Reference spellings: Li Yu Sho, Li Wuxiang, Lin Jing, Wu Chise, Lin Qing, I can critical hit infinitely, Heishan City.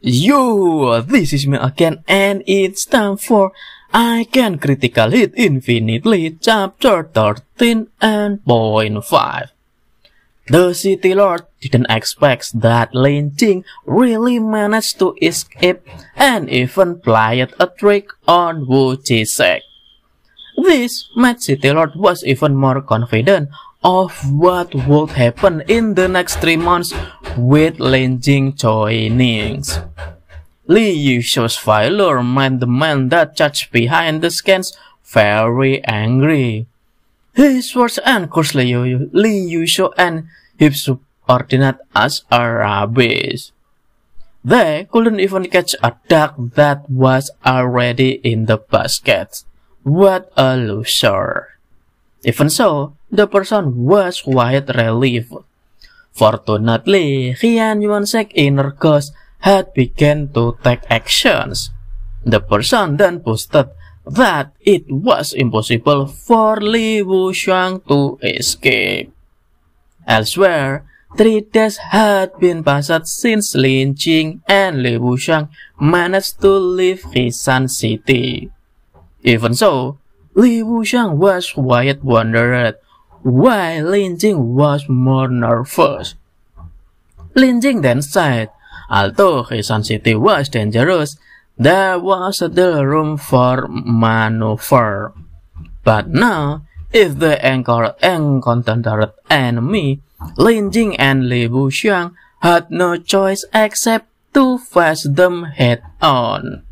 Yo, this is me again, and it's time for I Can Critical Hit Infinitely, Chapter 13.5. The city lord didn't expect that Lin Jing really managed to escape and even played a trick on Wu Chise. This mad city lord was even more confident of what would happen in the next 3 months with Lin Jing joining. Li Yu Sho's failure made the man that charged behind the scans very angry. He swears and cursed Li Yu Sho and his subordinate as rubbish. They couldn't even catch a duck that was already in the basket. What a loser! Even so, the person was quite relieved. Fortunately, Qian Yuan's inner ghost had begun to take actions. The person then posted that it was impossible for Li Wuxiang to escape. Elsewhere, 3 days had been passed since Lin Qing and Li Wuxiang managed to leave Heishan City. Even so, Li Wuxiang was quite wondered why Lin Jing was more nervous. Lin Jing then said, although Heishan City was dangerous, there was still room for maneuver. But now, if the encountered enemy, Lin Jing and Li Wuxiang had no choice except to face them head on.